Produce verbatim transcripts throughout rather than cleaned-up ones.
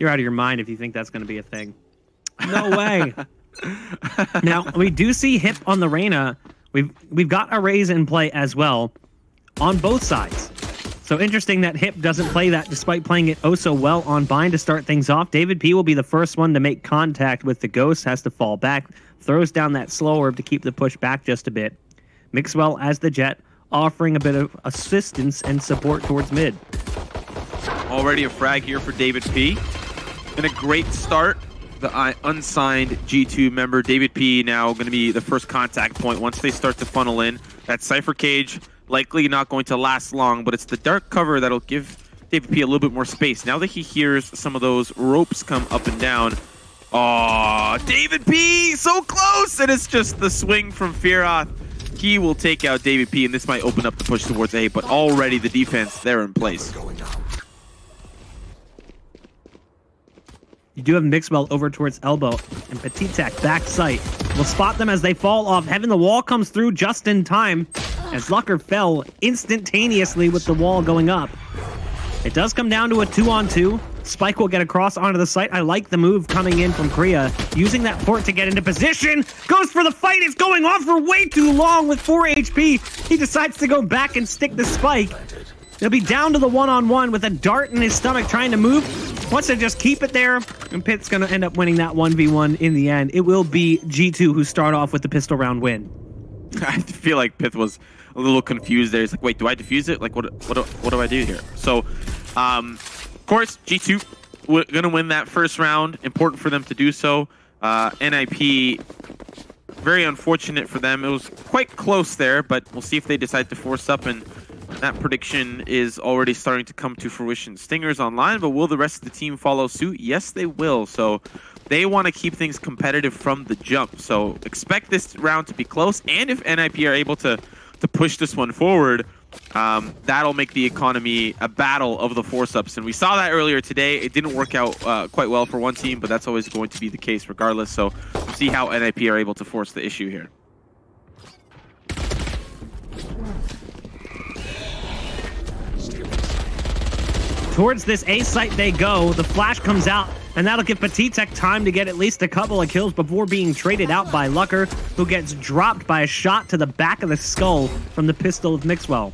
You're out of your mind if you think that's going to be a thing. No way. Now, we do see Hip on the Reyna. We've, we've got arrays in play as well on both sides. So interesting that Hip doesn't play that despite playing it oh so well on Bind to start things off. David P will be the first one to make contact with the Ghost, has to fall back, throws down that slow orb to keep the push back just a bit. Mixwell as the Jet, offering a bit of assistance and support towards mid. Already a frag here for David P. And a great start. The unsigned G two member, David P, now going to be the first contact point once they start to funnel in. That Cypher Cage likely not going to last long, but it's the dark cover that'll give David P a little bit more space. Now that he hears some of those ropes come up and down. Aw, David P, so close! And it's just the swing from Firoth. He will take out David P, and this might open up the push towards A, but already the defense, they're in place. You do have Mixwell over towards Elbow, and Petit Tac back sight will spot them as they fall off. Heaven, the wall comes through just in time as Locker fell instantaneously with the wall going up. It does come down to a two on two. Spike will get across onto the site. I like the move coming in from Korea, using that port to get into position. Goes for the fight. It's going on for way too long with four H P. He decides to go back and stick the spike. They'll be down to the one on one with a dart in his stomach trying to move. Wants to just keep it there, and Pitt's going to end up winning that one v one in the end. It will be G two who start off with the pistol round win. I feel like Pith was a little confused there. He's like, wait, do I defuse it? Like, what what, what do I do here? So, um, of course, G two going to win that first round. Important for them to do so. Uh, N I P, very unfortunate for them. It was quite close there, but we'll see if they decide to force up, and that prediction is already starting to come to fruition. Stinger's online, but will the rest of the team follow suit? Yes, they will. So they want to keep things competitive from the jump. So expect this round to be close. And if N I P are able to, to push this one forward, um, that'll make the economy a battle of the force-ups. And we saw that earlier today. It didn't work out uh, quite well for one team, but that's always going to be the case regardless. So we'll see how N I P are able to force the issue here. Towards this A site they go, the flash comes out, and that'll give Petit Tac time to get at least a couple of kills before being traded out by Lucker, who gets dropped by a shot to the back of the skull from the pistol of Mixwell.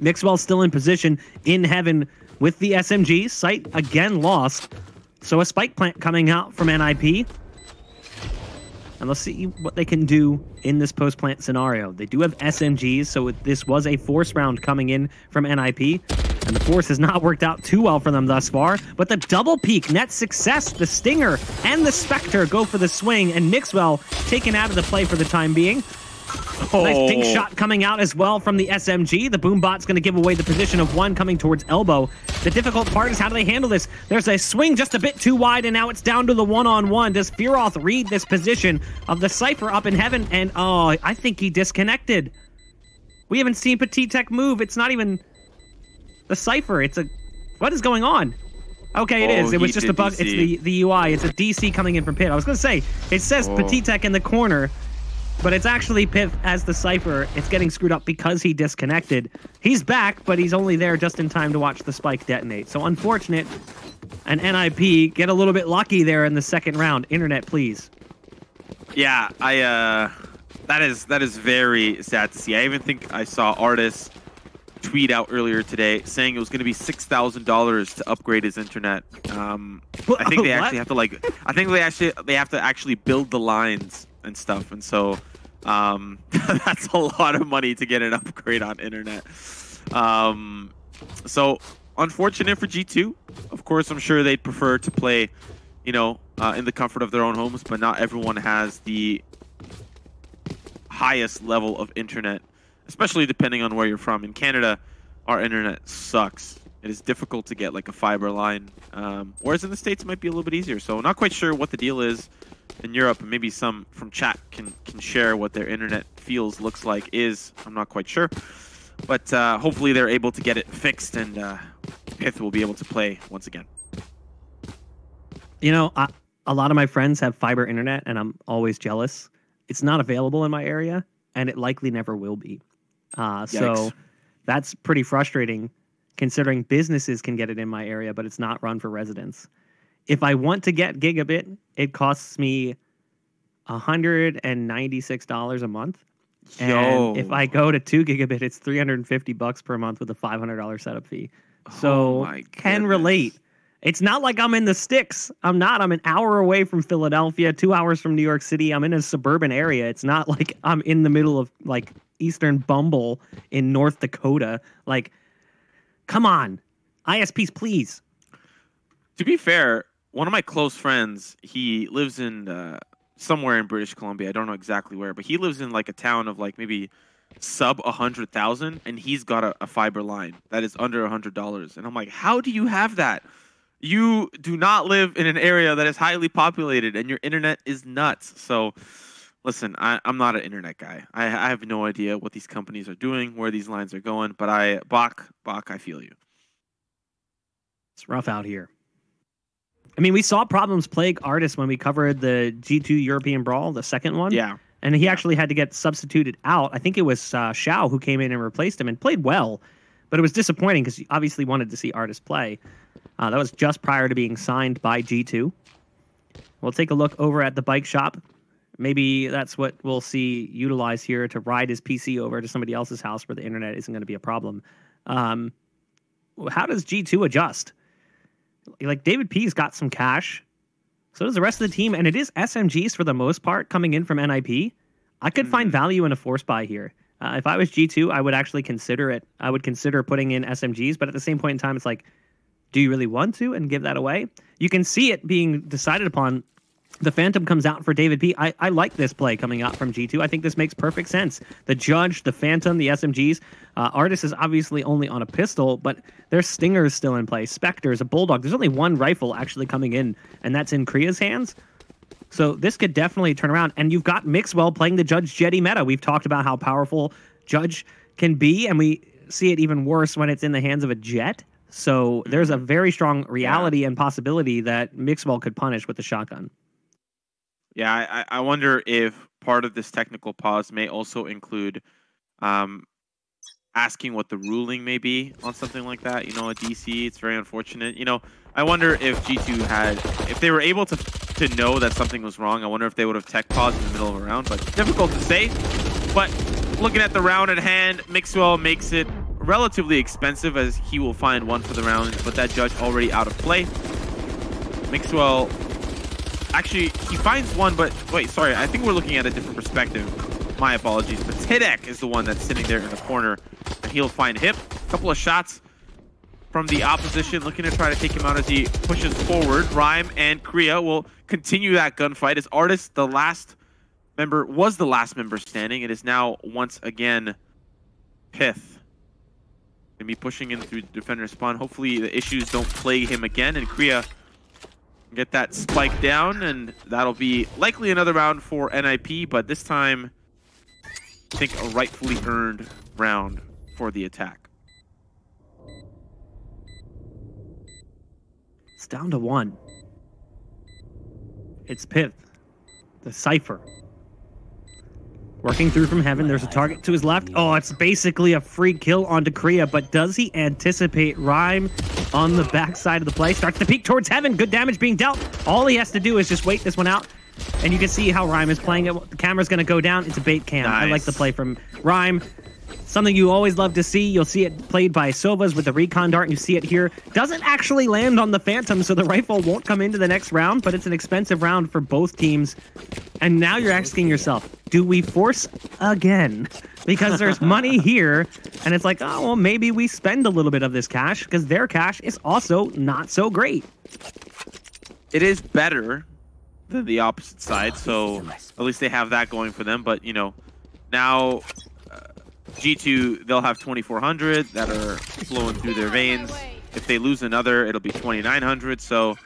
Mixwell still in position in Heaven with the S M G, site again lost. So a spike plant coming out from N I P. And let's see what they can do in this post-plant scenario. They do have S M Gs, so this was a force round coming in from N I P. And the force has not worked out too well for them thus far. But the double peak, net success, the Stinger and the Spectre go for the swing. And Mixwell taken out of the play for the time being. Oh. Nice pink shot coming out as well from the S M G. The Boombot's going to give away the position of one coming towards Elbow. The difficult part is how do they handle this? There's a swing just a bit too wide, and now it's down to the one on one. Does Firoth read this position of the Cypher up in Heaven? And, oh, I think he disconnected. We haven't seen Petit Tac move. It's not even the Cypher. It's a... What is going on? Okay, it oh, is. It was just a bug. D C. It's the, the U I. It's a D C coming in from Pitt. I was going to say, it says oh. Petit Tac in the corner, but it's actually Pitt as the Cypher. It's getting screwed up because he disconnected. He's back, but he's only there just in time to watch the spike detonate. So unfortunate. And N I P get a little bit lucky there in the second round. Internet, please. Yeah, I. Uh, that is that is very sad to see. I even think I saw Artis tweet out earlier today saying it was going to be six thousand dollars to upgrade his internet. Um, I think they actually have to like. I think they actually they have to actually build the lines and stuff, and so um, that's a lot of money to get an upgrade on internet. Um, so unfortunate for G two. Of course, I'm sure they'd prefer to play, you know, uh, in the comfort of their own homes, but not everyone has the highest level of internet. Especially depending on where you're from. In Canada, our internet sucks. It is difficult to get like a fiber line. Um, whereas in the States, it might be a little bit easier. So not quite sure what the deal is in Europe. Maybe some from chat can, can share what their internet feels, looks like, is. I'm not quite sure. But uh, hopefully they're able to get it fixed, and uh, Pith will be able to play once again. You know, I, a lot of my friends have fiber internet, and I'm always jealous. It's not available in my area, and it likely never will be. Uh, so that's pretty frustrating, considering businesses can get it in my area, but it's not run for residents. if I want to get gigabit, it costs me one hundred ninety-six dollars a month. Yo. And if I go to two gigabit, it's three hundred fifty bucks per month with a five hundred dollars setup fee. So oh can relate. It's not like I'm in the sticks. I'm not. I'm an hour away from Philadelphia, two hours from New York City. I'm in a suburban area. It's not like I'm in the middle of like Eastern Bumble in North Dakota. Like, come on. I S Ps, please. To be fair, one of my close friends, he lives in uh, somewhere in British Columbia. I don't know exactly where, but he lives in like a town of like maybe sub one hundred thousand, and he's got a, a fiber line that is under one hundred dollars. And I'm like, how do you have that? You do not live in an area that is highly populated, and your internet is nuts. So, listen, I, I'm not an internet guy. I, I have no idea what these companies are doing, where these lines are going. But I, Bach, Bach, I feel you. It's rough out here. I mean, we saw problems plague artists when we covered the G two European Brawl, the second one. Yeah. And he yeah. actually had to get substituted out. I think it was uh, Xiao who came in and replaced him and played well. But it was disappointing because you obviously wanted to see artists play. Uh, that was just prior to being signed by G two. We'll take a look over at the bike shop. Maybe that's what we'll see utilized here to ride his P C over to somebody else's house where the internet isn't going to be a problem. Um, how does G two adjust? Like, David P's got some cash. So does the rest of the team. And it is S M Gs for the most part coming in from N I P. I could mm. find value in a force buy here. Uh, if I was G two, I would actually consider it. I would consider putting in S M Gs. But at the same point in time, it's like, do you really want to and give that away? You can see it being decided upon. The Phantom comes out for David P. I, I like this play coming out from G two. I think this makes perfect sense. The Judge, the Phantom, the S M Gs. Uh, Artist is obviously only on a pistol, but there's Stingers still in play. Spectres, a Bulldog. There's only one rifle actually coming in, and that's in Kriya's hands. So this could definitely turn around. And you've got Mixwell playing the Judge Jedi meta. We've talked about how powerful Judge can be, and we see it even worse when it's in the hands of a Jet. So there's a very strong reality yeah. and possibility that Mixwell could punish with the shotgun. Yeah, I, I wonder if part of this technical pause may also include um, asking what the ruling may be on something like that. You know, a D C, it's very unfortunate. You know, I wonder if G two had, if they were able to to know that something was wrong, I wonder if they would have tech paused in the middle of a round. But difficult to say. But looking at the round at hand, Mixwell makes it relatively expensive as he will find one for the round, but that Judge already out of play. Mixwell, actually, he finds one, but wait, sorry, I think we're looking at a different perspective. My apologies, but Tidek is the one that's sitting there in the corner, and he'll find Hip. A couple of shots from the opposition, looking to try to take him out as he pushes forward. Rhyme and Kriya will continue that gunfight as Artist, the last member, was the last member standing. It is now once again Pith. Gonna be pushing in through defender spawn. Hopefully the issues don't plague him again, and Kriya get that spike down, and that'll be likely another round for N I P, but this time I think a rightfully earned round for the attack. It's down to one. It's Pith, the Cypher. Working through from heaven, there's a target to his left. Oh, it's basically a free kill onto Kriya, but does he anticipate Rhyme on the backside of the play? Starts to peek towards heaven, good damage being dealt. All he has to do is just wait this one out, and you can see how Rhyme is playing it. The camera's gonna go down, it's a bait cam. Nice. I like the play from Rhyme. Something you always love to see. You'll see it played by Sovas with the recon dart, and you see it here. Doesn't actually land on the Phantom, so the rifle won't come into the next round, but it's an expensive round for both teams. And now you're asking yourself, do we force again? Because there's money here, and it's like, oh, well, maybe we spend a little bit of this cash, because their cash is also not so great. It is better than the opposite side, so at least they have that going for them, but, you know, now G two, they'll have twenty-four hundred that are flowing through their veins. If they lose another, it'll be twenty-nine hundred. So,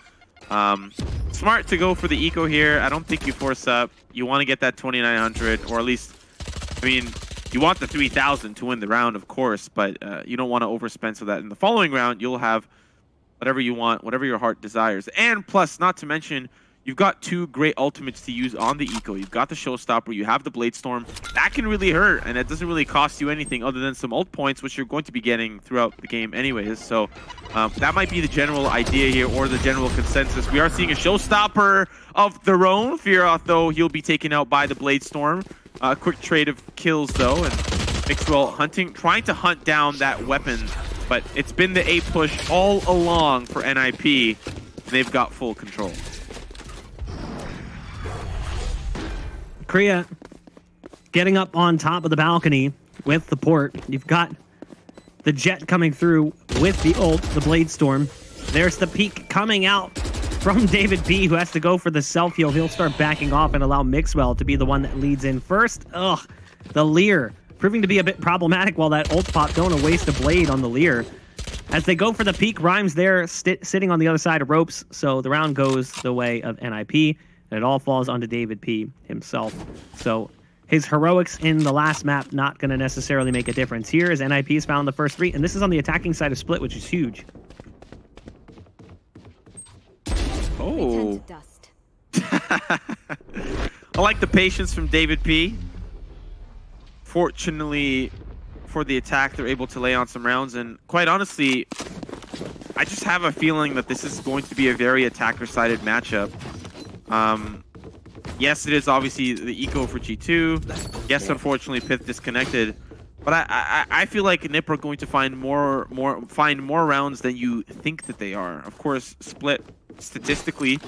um, smart to go for the eco here. I don't think you force up. You want to get that twenty-nine hundred, or at least, I mean, you want the three thousand to win the round, of course, but uh, you don't want to overspend so that in the following round, you'll have whatever you want, whatever your heart desires. And plus, not to mention, You've got two great ultimates to use on the eco. You've got the Showstopper, you have the Bladestorm. That can really hurt, and it doesn't really cost you anything other than some ult points, which you're going to be getting throughout the game anyways. So um, that might be the general idea here, or the general consensus. We are seeing a Showstopper of their own. Fearoth, though, he'll be taken out by the Bladestorm. Uh, quick trade of kills, though, and Mixwell hunting, trying to hunt down that weapon. But it's been the A push all along for N I P, and they've got full control. Kriya getting up on top of the balcony with the port. You've got the jet coming through with the ult, the Bladestorm. There's the peek coming out from David B, who has to go for the self-heal. He'll start backing off and allow Mixwell to be the one that leads in first. Ugh, the Leer proving to be a bit problematic while that ult pop going to waste a blade on the Leer. As they go for the peak, Rhymes there st sitting on the other side of ropes, so the round goes the way of N I P, and it all falls onto David P himself. So his heroics in the last map not going to necessarily make a difference here, as N I P has found the first three, and this is on the attacking side of Split, which is huge. Oh. I like the patience from David P. Fortunately for the attack, they're able to lay on some rounds, and quite honestly, I just have a feeling that this is going to be a very attacker-sided matchup. Um, yes, it is obviously the eco for G two. Yes, unfortunately, Pith disconnected, but I I, I feel like N I P are going to find more more find more rounds than you think that they are. Of course, Split statistically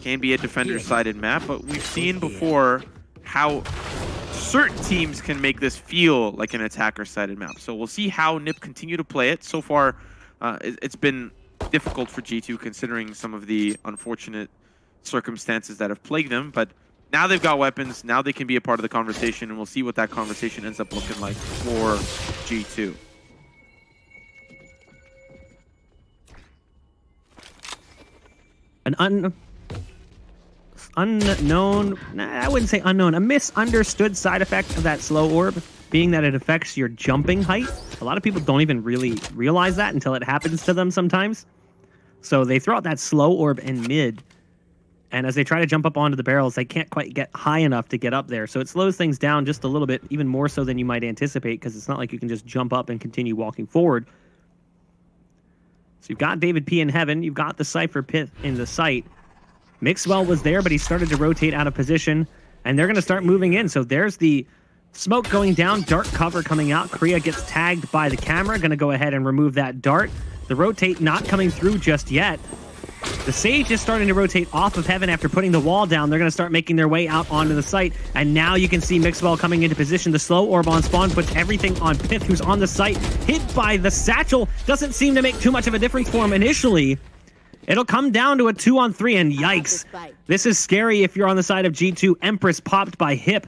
can be a defender-sided map, but we've seen before how certain teams can make this feel like an attacker-sided map. So we'll see how N I P continue to play it. So far, uh, it's been difficult for G two considering some of the unfortunate circumstances that have plagued them. But now they've got weapons. Now they can be a part of the conversation, and we'll see what that conversation ends up looking like for G two. An un... unknown, I wouldn't say unknown, a misunderstood side effect of that slow orb being that it affects your jumping height. A lot of people don't even really realize that until it happens to them sometimes. So they throw out that slow orb in mid, and as they try to jump up onto the barrels, they can't quite get high enough to get up there. So it slows things down just a little bit, even more so than you might anticipate, because it's not like you can just jump up and continue walking forward. So you've got David P in heaven, you've got the Cypher Pit in the sight. Mixwell was there, but he started to rotate out of position, and they're going to start moving in. So there's the smoke going down, dart cover coming out. Kriya gets tagged by the camera, going to go ahead and remove that dart. The rotate not coming through just yet. The Sage is starting to rotate off of heaven after putting the wall down. They're going to start making their way out onto the site, and now you can see Mixwell coming into position. The slow orb on spawn puts everything on Pith, who's on the site. Hit by the satchel. Doesn't seem to make too much of a difference for him initially. It'll come down to a two on three, and yikes. This is scary if you're on the side of G two. Empress popped by Hip.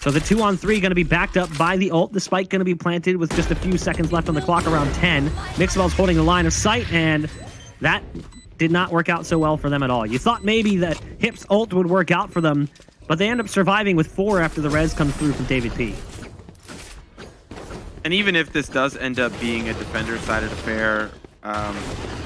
So the two on three going to be backed up by the ult. The spike going to be planted with just a few seconds left on the clock, around ten. Mixwell's holding the line of sight, and that did not work out so well for them at all. You thought maybe that Hip's ult would work out for them, but they end up surviving with four after the res comes through from David P. And even if this does end up being a defender-sided affair, Um,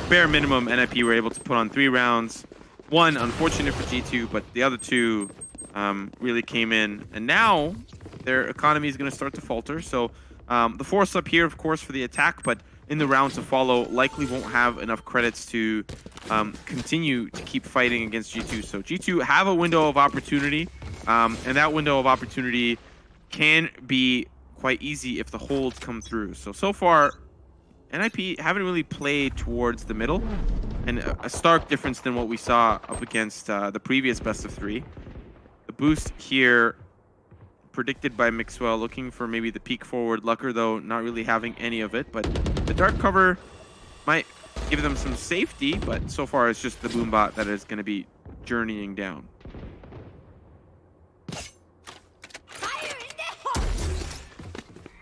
bare minimum, N I P were able to put on three rounds. One, unfortunate for G two, but the other two um, really came in. And now their economy is going to start to falter. So um, the force up here, of course, for the attack, but in the round to follow, likely won't have enough credits to um, continue to keep fighting against G two. So G two have a window of opportunity, um, and that window of opportunity can be quite easy if the holds come through. So, so far, N I P haven't really played towards the middle, and a stark difference than what we saw up against uh, the previous best of three. The boost here predicted by Mixwell, looking for maybe the peak forward. Lucker, though, not really having any of it, but the dark cover might give them some safety, but so far it's just the Boombot that is going to be journeying down.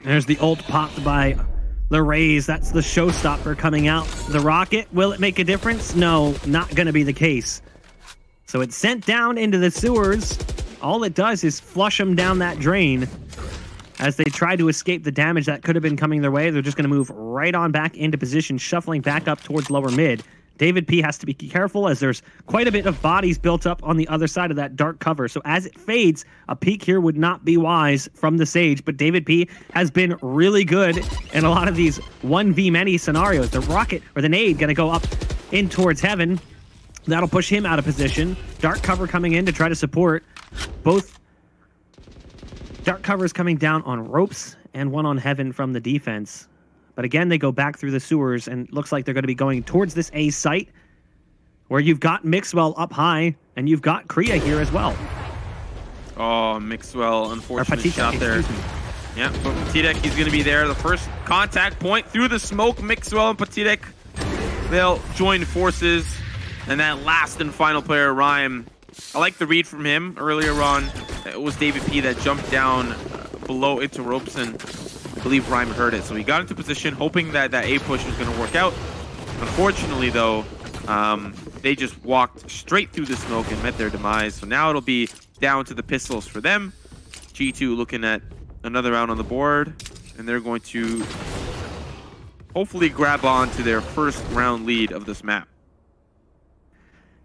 There's the ult popped by the Raze. That's the Showstopper coming out. The rocket, will it make a difference? No, not going to be the case. So it's sent down into the sewers. All it does is flush them down that drain. As they try to escape the damage that could have been coming their way, they're just going to move right on back into position, shuffling back up towards lower mid. David P. has to be careful as there's quite a bit of bodies built up on the other side of that dark cover. So as it fades, a peek here would not be wise from the Sage, but David P. has been really good in a lot of these one v many scenarios. The rocket or the nade going to go up in towards heaven. That'll push him out of position. Dark cover coming in to try to support both. Dark cover is coming down on ropes and one on heaven from the defense. But again, they go back through the sewers, and it looks like they're going to be going towards this A site where you've got Mixwell up high, and you've got Kriya here as well. Oh, Mixwell, unfortunately, shot there. Yeah, but Patidek, he's going to be there. The first contact point through the smoke. Mixwell and Patidek, they'll join forces. And that last and final player, Rhyme. I like the read from him earlier on. It was David P that jumped down below into ropes, and I believe Rhyme heard it. So he got into position, hoping that that A push was going to work out. Unfortunately, though, um, they just walked straight through the smoke and met their demise. So now it'll be down to the pistols for them. G two looking at another round on the board, and they're going to hopefully grab on to their first round lead of this map.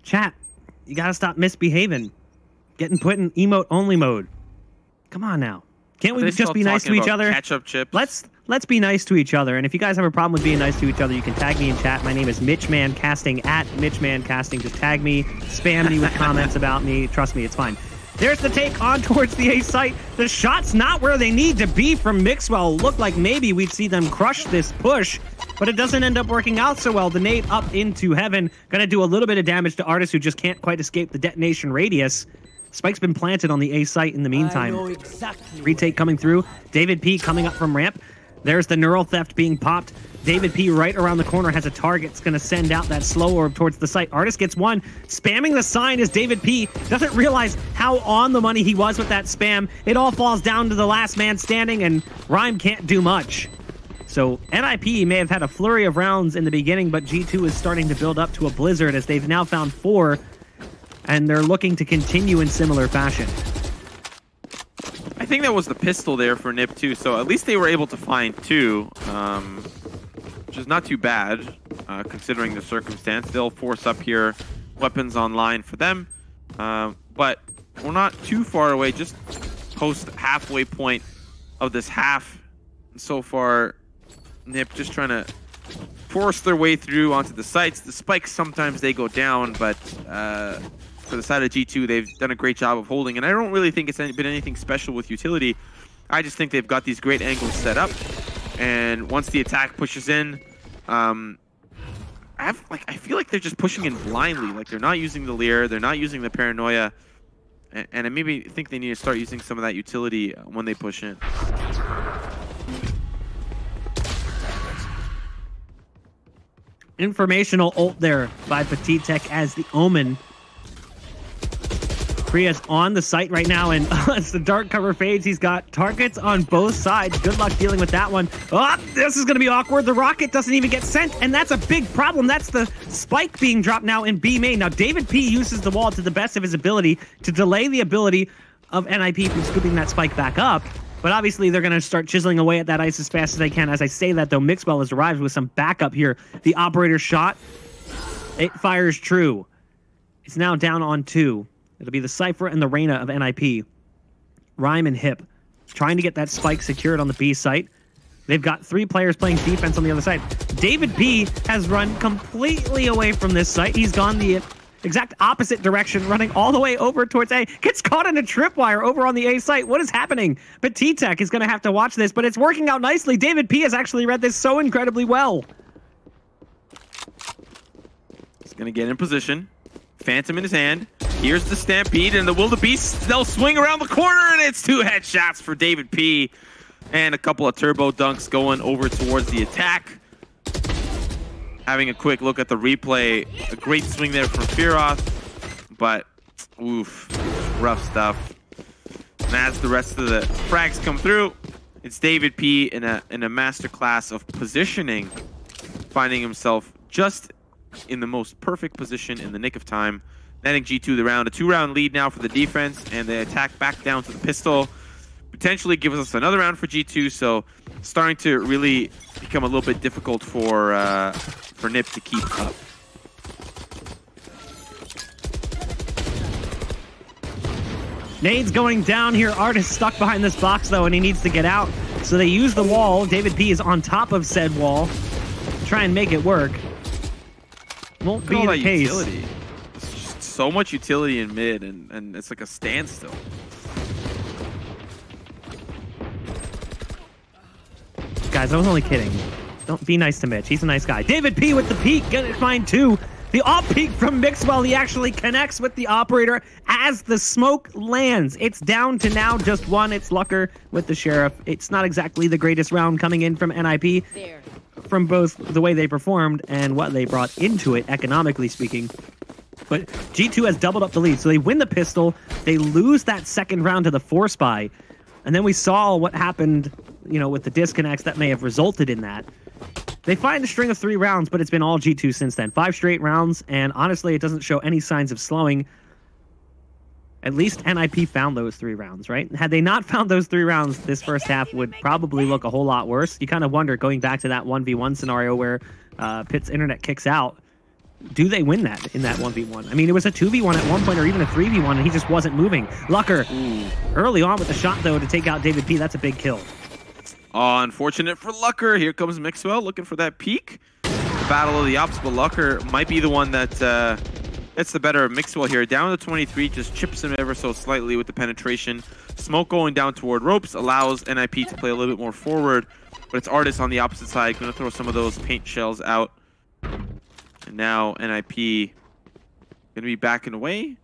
Chat, you gotta stop misbehaving. Getting put in emote only mode. Come on now. Can't we just be nice to each other? Ketchup chips. Let's let's be nice to each other. And if you guys have a problem with being nice to each other, you can tag me in chat. My name is MitchManCasting, at MitchManCasting. Just tag me, spam me with comments about me. Trust me, it's fine. There's the take on towards the A site. The shot's not where they need to be from Mixwell. Looked like maybe we'd see them crush this push, but it doesn't end up working out so well. The nade up into heaven. Gonna do a little bit of damage to Artis, who just can't quite escape the detonation radius. Spike's been planted on the A site in the meantime. Exactly. Retake coming through. David P coming up from ramp. There's the neural theft being popped. David P right around the corner has a target. It's going to send out that slow orb towards the site. Artis gets one. Spamming the sign is David P. Doesn't realize how on the money he was with that spam. It all falls down to the last man standing, and Rhyme can't do much. So N I P may have had a flurry of rounds in the beginning, but G two is starting to build up to a blizzard as they've now found four, and they're looking to continue in similar fashion. I think that was the pistol there for N I P too, so at least they were able to find two. Um... Which is not too bad, uh, considering the circumstance. They'll force up here weapons online for them. Uh, but we're not too far away, just post halfway point of this half. And so far, N I P just trying to force their way through onto the sites. The spikes, sometimes they go down, but uh, for the side of G two, they've done a great job of holding. And I don't really think it's been anything special with utility. I just think they've got these great angles set up. And once the attack pushes in, um, I have, like, I feel like they're just pushing in blindly. Like, they're not using the Leer, they're not using the Paranoia, and, and I maybe think they need to start using some of that utility when they push in. Informational ult there by Patidek as the Omen. Kriya's on the site right now, and as the dark cover fades, he's got targets on both sides. Good luck dealing with that one. Oh, this is going to be awkward. The rocket doesn't even get sent, and that's a big problem. That's the spike being dropped now in B main. Now, David P uses the wall to the best of his ability to delay the ability of N I P from scooping that spike back up. But obviously, they're going to start chiseling away at that ice as fast as they can. As I say that, though, Mixwell has arrived with some backup here. The operator shot. It fires true. It's now down on two. It'll be the Cypher and the Reyna of N I P. Rhyme and Hip trying to get that spike secured on the B site. They've got three players playing defense on the other side. David P has run completely away from this site. He's gone the exact opposite direction, running all the way over towards A. Gets caught in a tripwire over on the A site. What is happening? Patidek is going to have to watch this, but it's working out nicely. David P has actually read this so incredibly well. He's going to get in position. Phantom in his hand. Here's the Stampede and the Wildebeest. They'll swing around the corner, and it's two headshots for David P. And a couple of turbo dunks going over towards the attack. Having a quick look at the replay. A great swing there from Fearoth, but oof, rough stuff. And as the rest of the frags come through, it's David P in a in a masterclass of positioning, finding himself just in the most perfect position in the nick of time. Netting G two the round. A two-round lead now for the defense, and the attack back down to the pistol. Potentially gives us another round for G two, so starting to really become a little bit difficult for, uh, for N I P to keep up. Nade's going down here. Artist stuck behind this box, though, and he needs to get out. So they use the wall. David P is on top of said wall. Try and make it work. Won't be the case. Utility. It's just so much utility in mid, and, and it's like a standstill. Guys, I was only kidding. Don't be nice to Mitch. He's a nice guy. David P with the peek. Gonna find two. The off peek from Mixwell. He actually connects with the operator as the smoke lands. It's down to now just one. It's Lucker with the Sheriff. It's not exactly the greatest round coming in from N I P. There. From both the way they performed and what they brought into it, economically speaking. But G two has doubled up the lead. So they win the pistol. They lose that second round to the four spy. And then we saw what happened, you know, with the disconnects that may have resulted in that. They find a string of three rounds, but it's been all G two since then. Five straight rounds, and honestly, it doesn't show any signs of slowing. At least N I P found those three rounds, right? Had they not found those three rounds, this first half would probably look a whole lot worse. You kind of wonder, going back to that one v one scenario where uh, Pitt's internet kicks out, do they win that in that one v one? I mean, it was a two v one at one point or even a three v one, and he just wasn't moving. Lucker, early on with the shot, though, to take out David P. That's a big kill. Oh, unfortunate for Lucker. Here comes Mixwell looking for that peak. The battle of the ops, but Lucker might be the one that uh, gets the better of Mixwell here. Down to twenty-three, just chips him ever so slightly with the penetration. Smoke going down toward ropes allows N I P to play a little bit more forward, but it's Artist on the opposite side. Going to throw some of those paint shells out. And now N I P going to be backing away.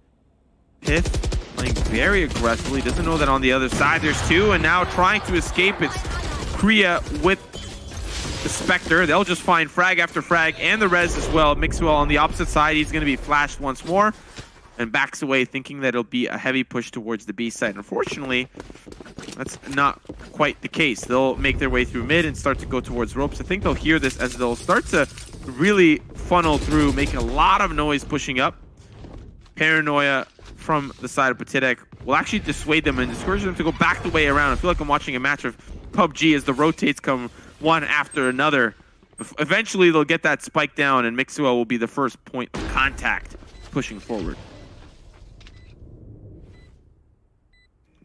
Piff playing very aggressively. Doesn't know that on the other side there's two, and now trying to escape. It's Korea with the Spectre. They'll just find frag after frag and the res as well. Mixwell on the opposite side. He's going to be flashed once more and backs away, thinking that it'll be a heavy push towards the B side. Unfortunately, that's not quite the case. They'll make their way through mid and start to go towards ropes. I think they'll hear this as they'll start to really funnel through, making a lot of noise pushing up. Paranoia from the side of Petitek will actually dissuade them and discourage them to go back the way around. I feel like I'm watching a match of P U B G as the rotates come one after another. Eventually, they'll get that spike down, and Mixwell will be the first point of contact pushing forward.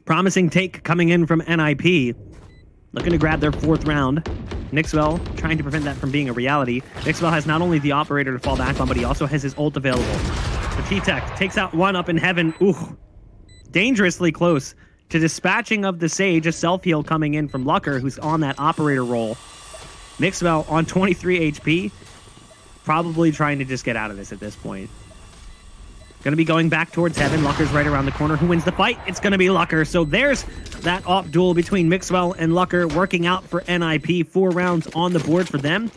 Promising take coming in from N I P. Looking to grab their fourth round. Mixwell trying to prevent that from being a reality. Mixwell has not only the operator to fall back on, but he also has his ult available. The T-Tech takes out one up in heaven. Ooh, dangerously close to dispatching of the Sage, a self-heal coming in from Lucker, who's on that operator roll. Mixwell on twenty-three H P, probably trying to just get out of this at this point. Going to be going back towards heaven. Lucker's right around the corner. Who wins the fight? It's going to be Lucker. So there's that op duel between Mixwell and Lucker working out for N I P. Four rounds on the board for them.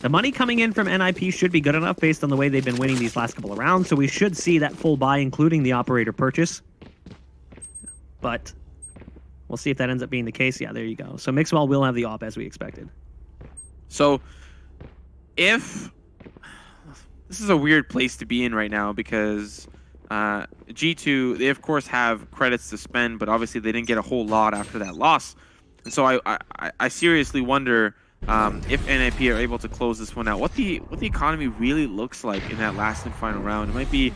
The money coming in from N I P should be good enough based on the way they've been winning these last couple of rounds. So we should see that full buy, including the operator purchase. But we'll see if that ends up being the case. Yeah, there you go. So Mixwell will have the op as we expected. So if... This is a weird place to be in right now because uh, G two, they of course have credits to spend, but obviously they didn't get a whole lot after that loss. And so I, I, I seriously wonder um, if N I P are able to close this one out. What the, what the economy really looks like in that last and final round. It might be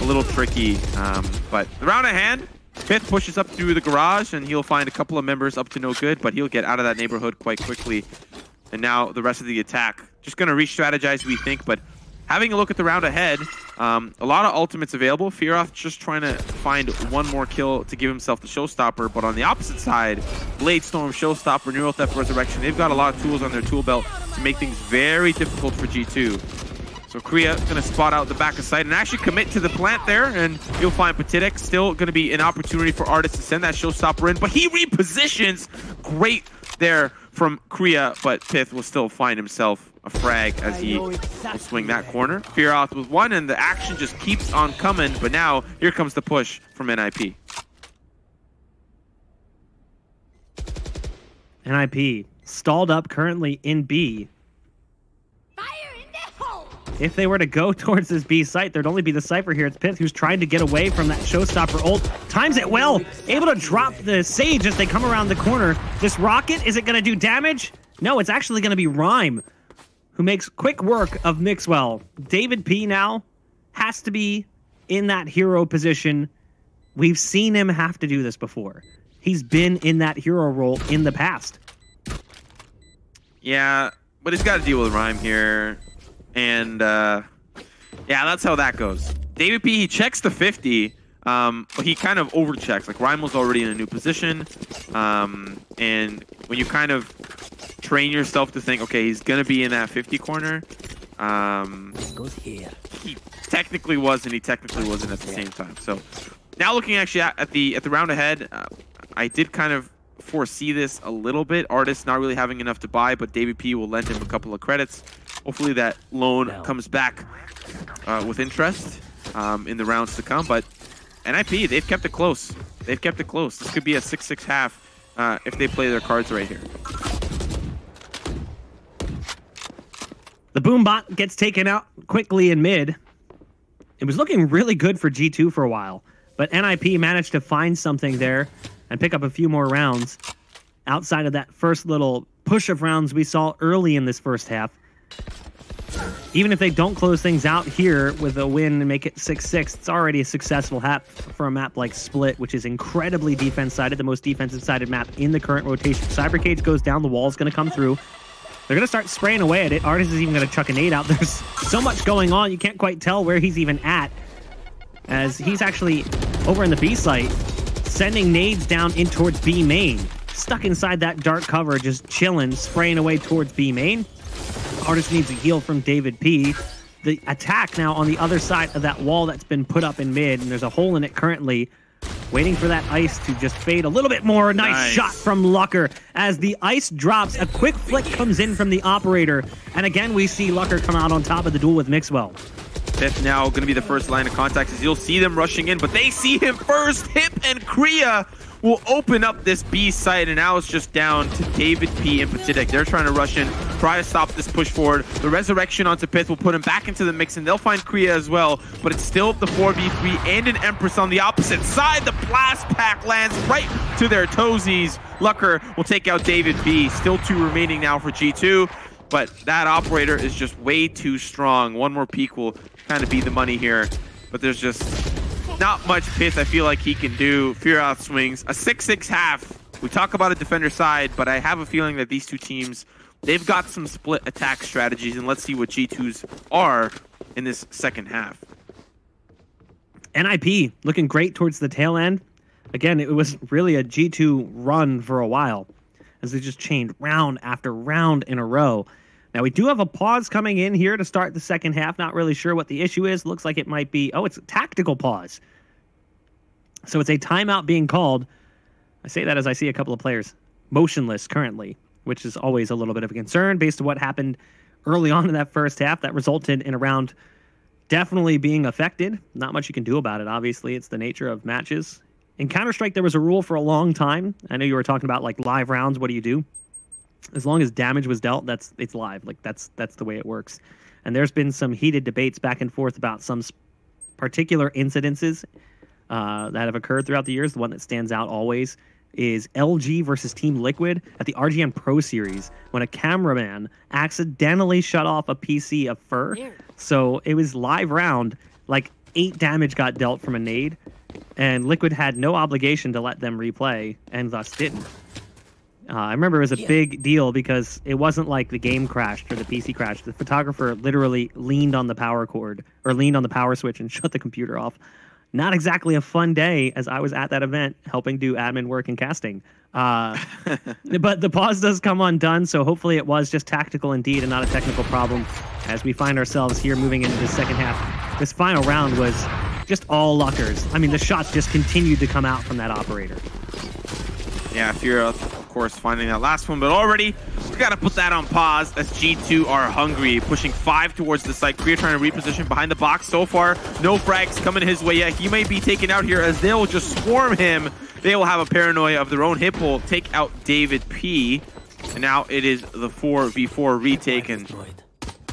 a little tricky, um, but the round at hand... Fifth pushes up through the garage, and he'll find a couple of members up to no good, but he'll get out of that neighborhood quite quickly. And now the rest of the attack. Just going to re-strategize, we think, but having a look at the round ahead, um, a lot of ultimates available. Fearoth just trying to find one more kill to give himself the Showstopper, but on the opposite side, Blade Storm, Showstopper, Neural Theft, Resurrection, they've got a lot of tools on their tool belt to make things very difficult for G two. So Korea going to spot out the back of sight and actually commit to the plant there. And you'll find Petitek still going to be an opportunity for Artists to send that Showstopper in. But he repositions. Great there from Korea. But Pith will still find himself a frag as he exactly will swing that corner. Fearoth with one, and the action just keeps on coming. But now here comes the push from N I P. N I P stalled up currently in B. If they were to go towards this B site, there'd only be the Cypher here. It's Pith who's trying to get away from that Showstopper ult. Times it well. Able to drop the Sage as they come around the corner. This rocket, is it going to do damage? No, it's actually going to be Rhyme, who makes quick work of Mixwell. David P now has to be in that hero position We've seen him have to do this before. He's been in that hero role in the past. Yeah, but he's got to deal with Rhyme here. And uh, yeah, that's how that goes. David P, he checks the fifty, um, but he kind of overchecks. Like, Rhyme was already in a new position. Um, and when you kind of train yourself to think, okay, he's going to be in that fifty corner. Um, goes here. He technically was, and he technically wasn't at the same time. So now looking actually at, at the at the round ahead, uh, I did kind of foresee this a little bit. Artist not really having enough to buy, but Davey P will lend him a couple of credits. Hopefully that loan no. comes back uh, with interest um, in the rounds to come. But N I P, they've kept it close. They've kept it close. This could be a six six half uh, if they play their cards right here. The Boombot gets taken out quickly in mid. It was looking really good for G two for a while, but N I P managed to find something there and pick up a few more rounds outside of that first little push of rounds we saw early in this first half. Even if they don't close things out here with a win and make it six six, it's already a successful half for a map like Split, which is incredibly defense-sided, the most defensive-sided map in the current rotation. Cybercage goes down, the wall's going to come through. They're going to start spraying away at it. Artist is even going to chuck a nade out. There's so much going on, you can't quite tell where he's even at. As he's actually over in the B site, sending nades down in towards B main. Stuck inside that dark cover, just chilling, spraying away towards B main. Artist needs a heal from David P. The attack now on the other side of that wall that's been put up in mid, and there's a hole in it currently. Waiting for that ice to just fade a little bit more. Nice, nice shot from Lucker. As the ice drops, a quick flick comes in from the operator. And again, we see Lucker come out on top of the duel with Mixwell. Fifth now going to be the first line of contact, as you'll see them rushing in, but they see him first. Hip and Kriya will open up this B site, and now it's just down to David P and Patidic. They're trying to rush in, try to stop this push forward. The resurrection onto Pith will put him back into the mix, and they'll find Kriya as well, but it's still the four v three and an Empress on the opposite side. The blast pack lands right to their toesies. Lucker will take out David P. Still two remaining now for G two, but that operator is just way too strong. One more peak will kind of be the money here, but there's just not much Pith I feel like he can do. Fearoth swings. A six six half. We talk about a defender side, but I have a feeling that these two teams, they've got some split attack strategies, and let's see what G twos are in this second half. N I P looking great towards the tail end. Again, it was really a G two run for a while, as they just chained round after round in a row. Now, we do have a pause coming in here to start the second half. Not really sure what the issue is. Looks like it might be... Oh, it's a tactical pause. So it's a timeout being called. I say that as I see a couple of players motionless currently, which is always a little bit of a concern based on what happened early on in that first half. That resulted in a round definitely being affected. Not much you can do about it, obviously. It's the nature of matches. In Counter-Strike, there was a rule for a long time. I know you were talking about, like, live rounds. What do you do? As long as damage was dealt, that's it's live. Like, that's that's the way it works. And there's been some heated debates back and forth about some particular incidences uh, that have occurred throughout the years. The one that stands out always is L G versus Team Liquid at the R G N Pro Series, when a cameraman accidentally shut off a P C of Fur. Yeah. So it was live round. Like, eight damage got dealt from a nade, and Liquid had no obligation to let them replay, and thus didn't. Uh, I remember it was a yeah. big deal, because it wasn't like the game crashed or the P C crashed. The photographer literally leaned on the power cord or leaned on the power switch and shut the computer off. Not exactly a fun day, as I was at that event helping do admin work and casting. Uh, but the pause does come undone, so hopefully it was just tactical indeed and not a technical problem, as we find ourselves here moving into the second half. This final round was just all Luckers. I mean, the shots just continued to come out from that operator. Yeah, Fearoth, of course, finding that last one, but already we got to put that on pause as G two are hungry, pushing five towards the site. Kriya trying to reposition behind the box. So far, no frags coming his way yet. He may be taken out here, as they'll just swarm him. They will have a paranoia of their own. Hip will take out David P. And now it is the four v four retaken.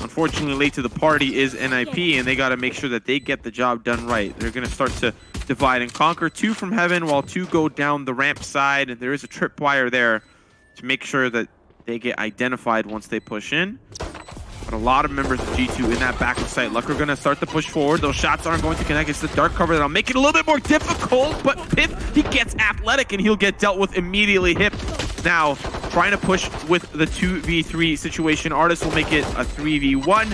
Unfortunately, late to the party is N I P, and they got to make sure that they get the job done right. They're going to start to divide and conquer. Two from heaven, while two go down the ramp side, and there is a tripwire there to make sure that they get identified once they push in. But but a lot of members of G two in that back of sight. Luck are going to start to push forward. Those shots aren't going to connect. It's the dark cover that'll make it a little bit more difficult, but Pip, he gets athletic and he'll get dealt with immediately. Hip now trying to push with the two v three situation. Artist will make it a three v one.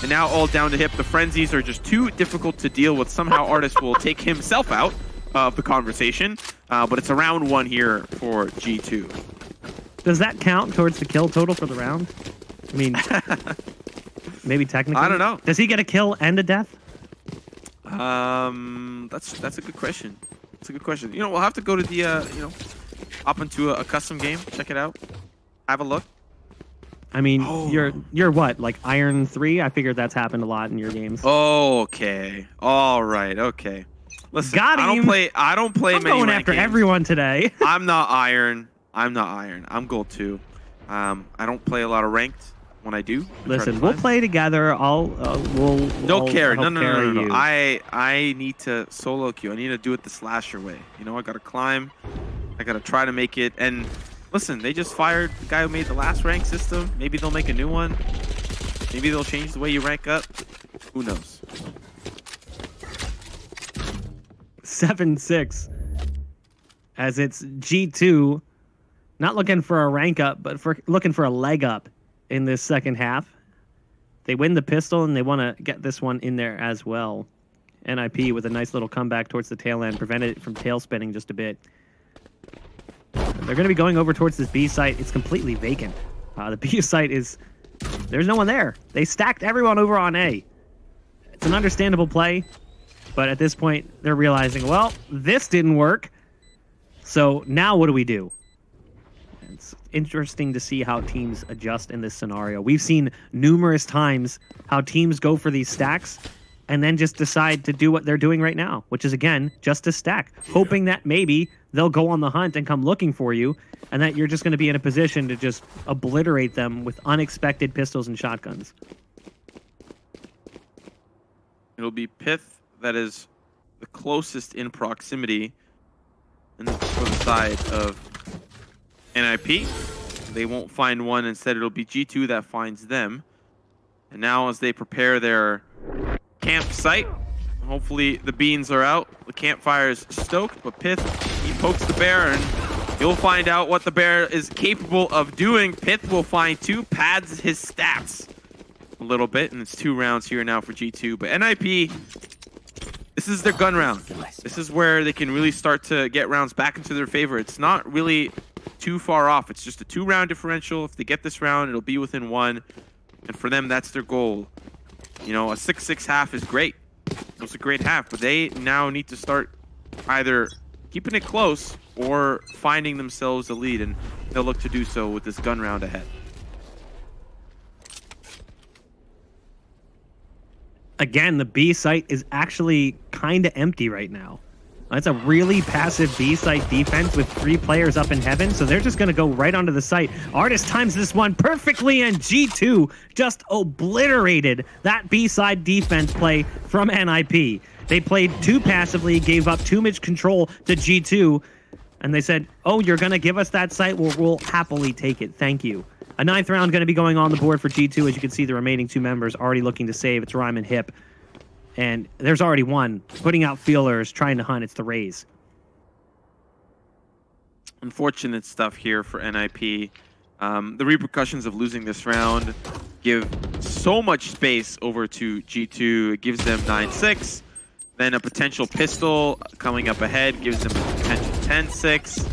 And now all down to Hip. The frenzies are just too difficult to deal with. Somehow Artist will take himself out of the conversation, uh, but it's a round one here for G two. Does that count towards the kill total for the round? I mean, maybe technically. I don't know. Does he get a kill and a death? Um, that's that's a good question. That's a good question. You know, we'll have to go to the uh, you know, up into a, a custom game, check it out, have a look. I mean, oh. you're you're what, like Iron three? I figured that's happened a lot in your games. Okay, all right, okay. Listen, Got him. I don't play. I don't play. I'm many going after games. Everyone today. I'm not Iron. I'm not Iron. I'm Gold two. Um, I don't play a lot of ranked. When I do, I listen, we'll play together. I'll uh, we'll. Don't I'll, care. I'll no, no, no, no, no, no. I I need to solo queue. I need to do it the slasher way. You know, I gotta climb. I gotta try to make it and. Listen, they just fired the guy who made the last rank system. Maybe they'll make a new one. Maybe they'll change the way you rank up. Who knows? seven six. As it's G two. Not looking for a rank up, but for looking for a leg up in this second half. They win the pistol, and they want to get this one in there as well. N I P with a nice little comeback towards the tail end. Prevented it from tail spinning just a bit. They're going to be going over towards this B site. It's completely vacant. Uh, the B site is... There's no one there. They stacked everyone over on A. It's an understandable play, but at this point, they're realizing, well, this didn't work. So now what do we do? It's interesting to see how teams adjust in this scenario. We've seen numerous times how teams go for these stacks and then just decide to do what they're doing right now, which is, again, just a stack, hoping that maybe they'll go on the hunt and come looking for you, and that you're just going to be in a position to just obliterate them with unexpected pistols and shotguns. It'll be Pith that is the closest in proximity, and this is for the side of N I P. They won't find one. Instead, it'll be G two that finds them. And now as they prepare their campsite, hopefully the beans are out. The campfire is stoked, but Pith, he pokes the bear, and he'll find out what the bear is capable of doing. Pith will find two, pads his stats a little bit, and it's two rounds here now for G two. But N I P, this is their gun round. This is where they can really start to get rounds back into their favor. It's not really too far off. It's just a two-round differential. If they get this round, it'll be within one. And for them, that's their goal. You know, a six six half is great. It was a great half, but they now need to start either keeping it close or finding themselves a lead, and they'll look to do so with this gun round ahead. Again, the B site is actually kind of empty right now. That's a really passive B site defense with three players up in heaven, so they're just going to go right onto the site. Artist times this one perfectly, and G two just obliterated that B side defense play from N I P. They played too passively, gave up too much control to G two, and they said, oh, you're going to give us that site? Well, we'll happily take it. Thank you. A ninth round going to be going on the board for G two. As you can see, the remaining two members already looking to save. It's Rhyme and Hip. And there's already one. Putting out feelers, trying to hunt. It's the Rays. Unfortunate stuff here for N I P. Um, the repercussions of losing this round give so much space over to G two. It gives them nine six. Then a potential pistol coming up ahead gives them a potential ten six.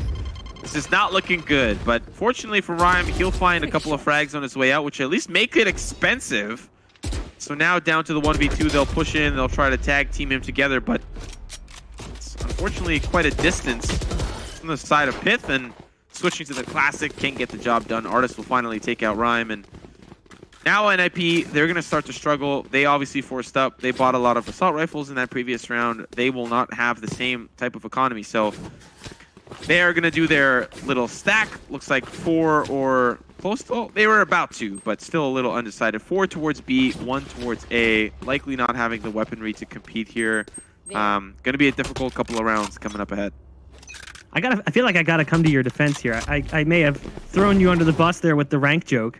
This is not looking good. But fortunately for Rhyme, he'll find a couple of frags on his way out, which at least make it expensive. So now down to the one v two, they'll push in, they'll try to tag team him together, but it's unfortunately quite a distance from the side of Pith, and switching to the classic, can't get the job done. Artist will finally take out Rhyme, and now N I P, they're going to start to struggle. They obviously forced up. They bought a lot of assault rifles in that previous round. They will not have the same type of economy, so they are going to do their little stack. Looks like four or... close to, oh, they were about to, but still a little undecided. Four towards B, one towards A. Likely not having the weaponry to compete here. Um, going to be a difficult couple of rounds coming up ahead. I gotta. I feel like I gotta come to your defense here. I, I may have thrown you under the bus there with the rank joke,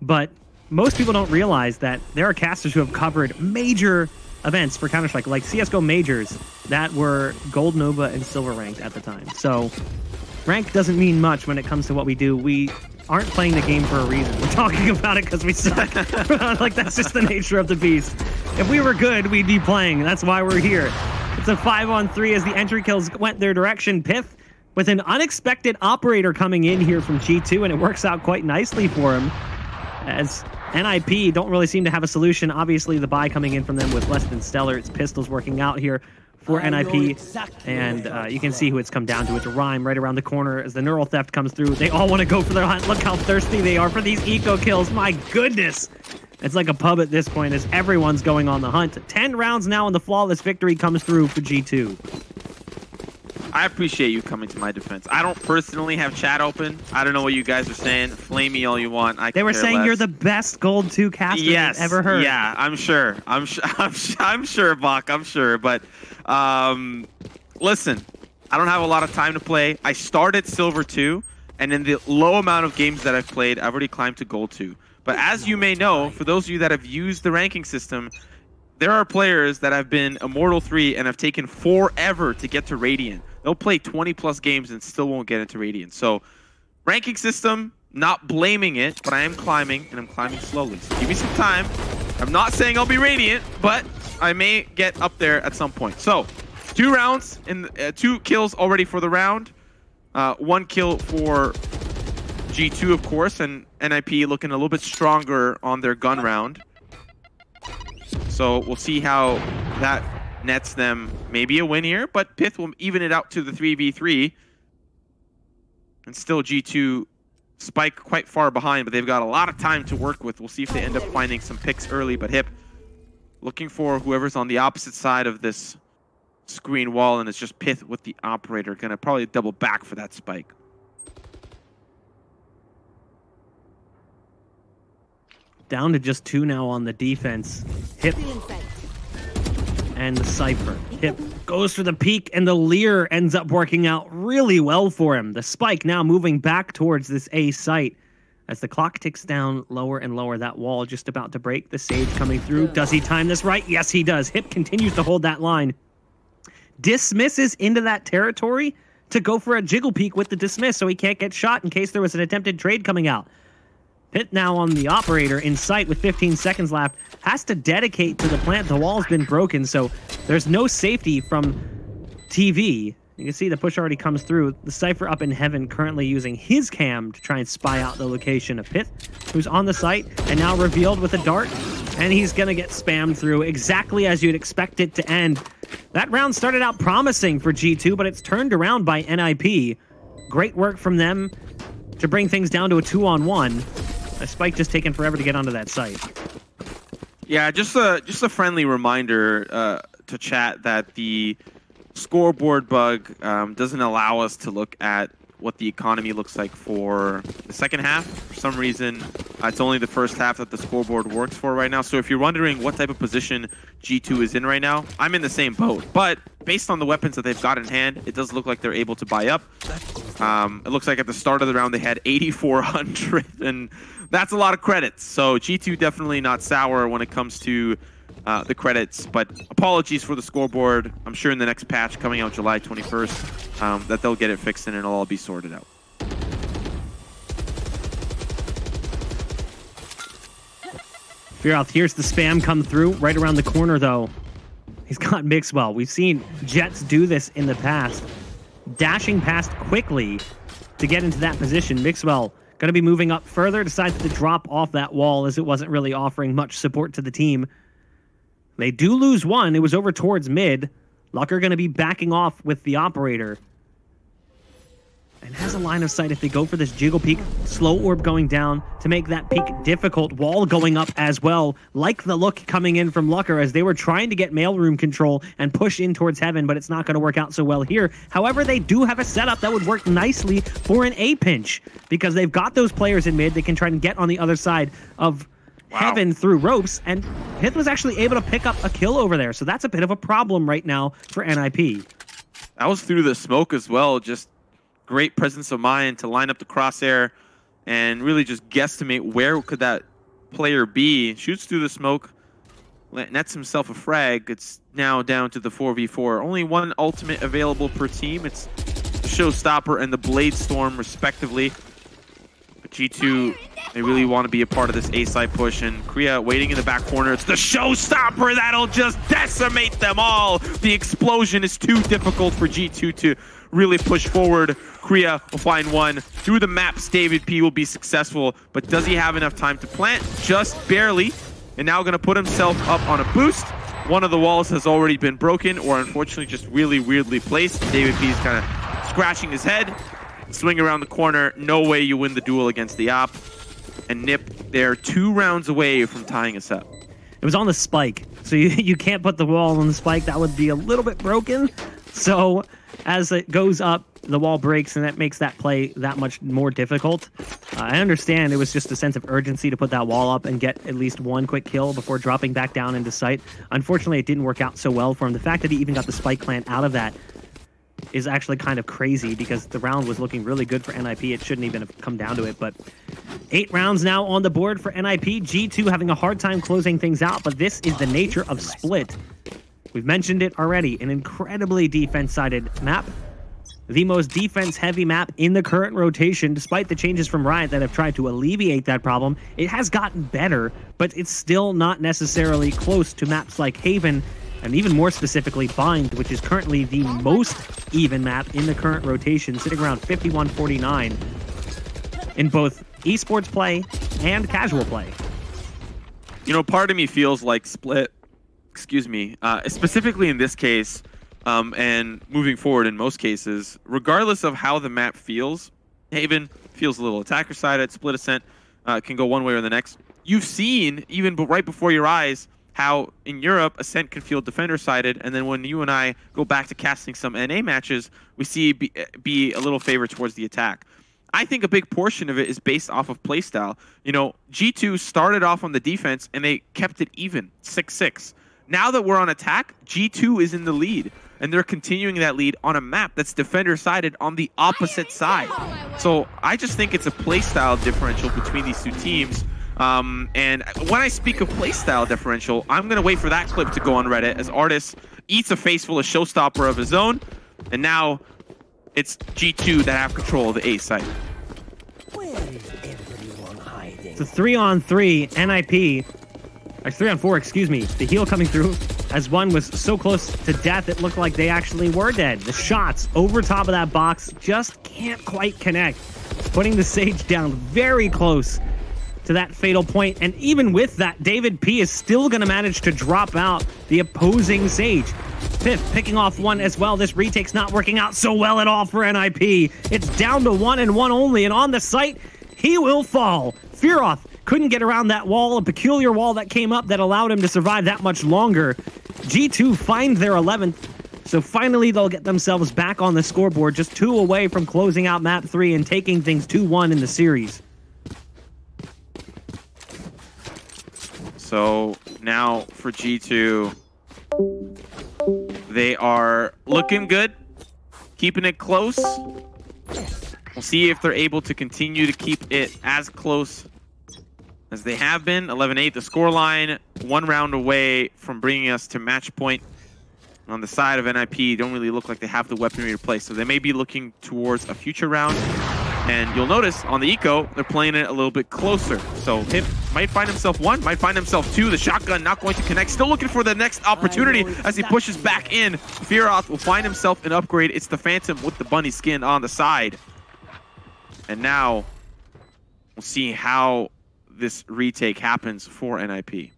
but most people don't realize that there are casters who have covered major events for Counter-Strike, like C S G O majors that were gold, Nova, and silver ranked at the time. So rank doesn't mean much when it comes to what we do. We aren't playing the game for a reason. We're talking about it because we suck. Like, that's just the nature of the beast. If we were good, we'd be playing. That's why we're here. It's a five on three as the entry kills went their direction. Pith with an unexpected operator coming in here from G two, and it works out quite nicely for him, as N I P don't really seem to have a solution. Obviously, the buy coming in from them with less than stellar. It's pistols working out here for N I P, exactly, and uh, you can see who it's come down to. It's Rhyme right around the corner as the Neural Theft comes through. They all want to go for their hunt. Look how thirsty they are for these eco kills. My goodness. It's like a pub at this point as everyone's going on the hunt. ten rounds now, and the flawless victory comes through for G two. I appreciate you coming to my defense. I don't personally have chat open. I don't know what you guys are saying. Flame me all you want. I they were saying less. You're the best Gold two caster yes, I've ever heard. Yeah, I'm sure. I'm sure. I'm, I'm sure, Bach. I'm sure. But um, listen, I don't have a lot of time to play. I started Silver two, and in the low amount of games that I've played, I've already climbed to Gold two. But as you may know, for those of you that have used the ranking system, there are players that have been Immortal three and have taken forever to get to Radiant. They'll play twenty plus games and still won't get into Radiant. So, ranking system, not blaming it, but I am climbing, and I'm climbing slowly. So give me some time. I'm not saying I'll be Radiant, but I may get up there at some point. So, two rounds and uh, two kills already for the round. Uh, one kill for G two, of course, and N I P looking a little bit stronger on their gun round. So we'll see how that nets them maybe a win here, but Pith will even it out to the three v three. And still G two spike quite far behind, but they've got a lot of time to work with. We'll see if they end up finding some picks early, but Hip looking for whoever's on the opposite side of this screen wall, and it's just Pith with the operator. Gonna probably double back for that spike. Down to just two now on the defense. Hip and the Cypher. Hip goes for the peak, and the Leer ends up working out really well for him. The spike now moving back towards this A site as the clock ticks down lower and lower. That wall just about to break. The Sage coming through. Does he time this right? Yes, he does. Hip continues to hold that line. Dismisses into that territory to go for a jiggle peek with the dismiss, so he can't get shot in case there was an attempted trade coming out. Pit now on the operator in sight with fifteen seconds left. Has to dedicate to the plant. The wall's been broken, so there's no safety from T V. You can see the push already comes through. The Cypher up in heaven currently using his cam to try and spy out the location of Pit, who's on the site and now revealed with a dart. And he's going to get spammed through exactly as you'd expect it to end. That round started out promising for G two, but it's turned around by N I P. Great work from them to bring things down to a two on one. A spike just taking forever to get onto that site. Yeah, just a just a friendly reminder uh, to chat that the scoreboard bug um, doesn't allow us to look at what the economy looks like for the second half. For some reason, uh, it's only the first half that the scoreboard works for right now. So if you're wondering what type of position G two is in right now, I'm in the same boat. But based on the weapons that they've got in hand, it does look like they're able to buy up. Um, it looks like at the start of the round, they had eighty-four hundred, and that's a lot of credits. So G two definitely not sour when it comes to uh, the credits, but apologies for the scoreboard. I'm sure in the next patch coming out July twenty-first um, that they'll get it fixed and it'll all be sorted out. Fearoth hears the spam come through right around the corner though. He's got Mixwell. We've seen Jets do this in the past. Dashing past quickly to get into that position. Mixwell going to be moving up further, decides to drop off that wall as it wasn't really offering much support to the team. They do lose one. It was over towards mid. Lucker going to be backing off with the operator. And has a line of sight if they go for this jiggle peak. Slow orb going down to make that peak difficult. Wall going up as well. Like the look coming in from Lucker as they were trying to get mail room control and push in towards heaven, but it's not going to work out so well here. However, they do have a setup that would work nicely for an A pinch because they've got those players in mid. They can try and get on the other side of wow. Heaven through ropes, and Hith was actually able to pick up a kill over there, so that's a bit of a problem right now for N I P. That was through the smoke as well. Just great presence of mind to line up the crosshair and really just guesstimate where could that player B, shoots through the smoke, nets himself a frag. It's now down to the four v four. Only one ultimate available per team. It's the Showstopper and the Blade Storm, respectively. But G two, they really want to be a part of this A-side push, and Kriya waiting in the back corner. It's the Showstopper that'll just decimate them all. The explosion is too difficult for G two to really push forward. Kriya will find one. Through the maps, David P will be successful, but does he have enough time to plant? Just barely. And now going to put himself up on a boost. One of the walls has already been broken, or unfortunately just really weirdly placed. David P is kind of scratching his head. Swing around the corner. No way you win the duel against the op. And Nip, they're two rounds away from tying us up. It was on the spike, so you, you can't put the wall on the spike. That would be a little bit broken. So as it goes up, the wall breaks, and that makes that play that much more difficult. Uh, I understand it was just a sense of urgency to put that wall up and get at least one quick kill before dropping back down into sight. Unfortunately, it didn't work out so well for him. The fact that he even got the spike plant out of that is actually kind of crazy, because the round was looking really good for N I P. It shouldn't even have come down to it, but eight rounds now on the board for N I P. G two having a hard time closing things out, but this is the nature of Split. We've mentioned it already, an incredibly defense-sided map. The most defense-heavy map in the current rotation. Despite the changes from Riot that have tried to alleviate that problem, it has gotten better, but it's still not necessarily close to maps like Haven, and even more specifically Bind, which is currently the most even map in the current rotation, sitting around fifty-one forty-nine in both esports play and casual play. You know, part of me feels like Split, excuse me, uh, specifically in this case, um, and moving forward in most cases, regardless of how the map feels, Haven feels a little attacker-sided, Split Ascent uh, can go one way or the next. You've seen, even right before your eyes, how in Europe, Ascent can feel defender-sided, and then when you and I go back to casting some N A matches, we see be, be a little favored towards the attack. I think a big portion of it is based off of playstyle. You know, G two started off on the defense, and they kept it even, six six. Now that we're on attack, G two is in the lead, and they're continuing that lead on a map that's defender-sided on the opposite side. So I just think it's a playstyle differential between these two teams. Um, and when I speak of playstyle differential, I'm going to wait for that clip to go on Reddit as Artis eats a face full of Showstopper of his own. And now it's G two that have control of the A site. Where is everyone hiding? It's a three on three N I P. Or three on four, excuse me. The heel coming through as one was so close to death it looked like they actually were dead. The shots over top of that box just can't quite connect. Putting the Sage down very close to that fatal point, and even with that, David P is still going to manage to drop out the opposing Sage. Piff picking off one as well. This retake's not working out so well at all for N I P. It's down to one and one only, and on the site, he will fall. Fearoth couldn't get around that wall, a peculiar wall that came up that allowed him to survive that much longer. G two find their eleventh, so finally they'll get themselves back on the scoreboard, just two away from closing out map three and taking things two one in the series. So now for G two, they are looking good, keeping it close. We'll see if they're able to continue to keep it as close as they have been. eleven eight, the scoreline, one round away from bringing us to match point. On the side of N I P, don't really look like they have the weaponry to play, so they may be looking towards a future round. And you'll notice on the eco, they're playing it a little bit closer. So Hip might find himself one, might find himself two. The shotgun not going to connect. Still looking for the next opportunity as he pushes back in. Fearoth will find himself an upgrade. It's the Phantom with the bunny skin on the side. And now we'll see how this retake happens for N I P.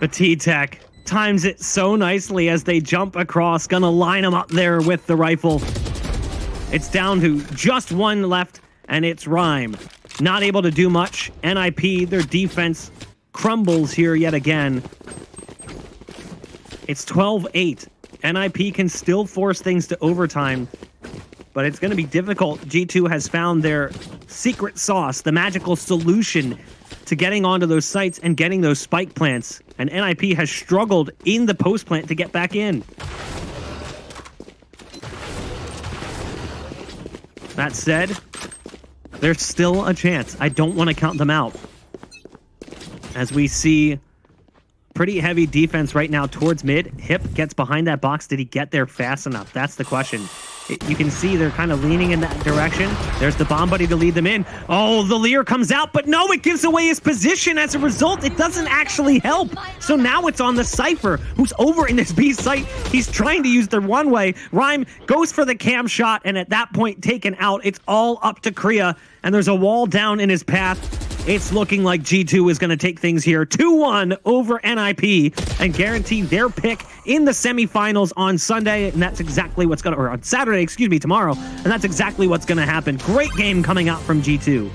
But T-Tech times it so nicely as they jump across, gonna line them up there with the rifle. It's down to just one left, and it's Rhyme. Not able to do much. N I P, their defense crumbles here yet again. It's twelve eight. N I P can still force things to overtime, but it's gonna be difficult. G two has found their secret sauce, the magical solution to getting onto those sites and getting those spike plants. And N I P has struggled in the post plant to get back in. That said, there's still a chance. I don't want to count them out. As we see pretty heavy defense right now towards mid. Hip gets behind that box. Did he get there fast enough? That's the question. It, you can see they're kind of leaning in that direction. There's the bomb buddy to lead them in. Oh, the Leer comes out, but no, it gives away his position. As a result, it doesn't actually help. So now it's on the Cypher, who's over in this B site. He's trying to use the one-way. Rhyme goes for the cam shot, and at that point, taken out. It's all up to Kriya, and there's a wall down in his path. It's looking like G two is going to take things here. two one over N I P and guarantee their pick in the semifinals on Sunday. And that's exactly what's going to, or on Saturday, excuse me, tomorrow. And that's exactly what's going to happen. Great game coming out from G two.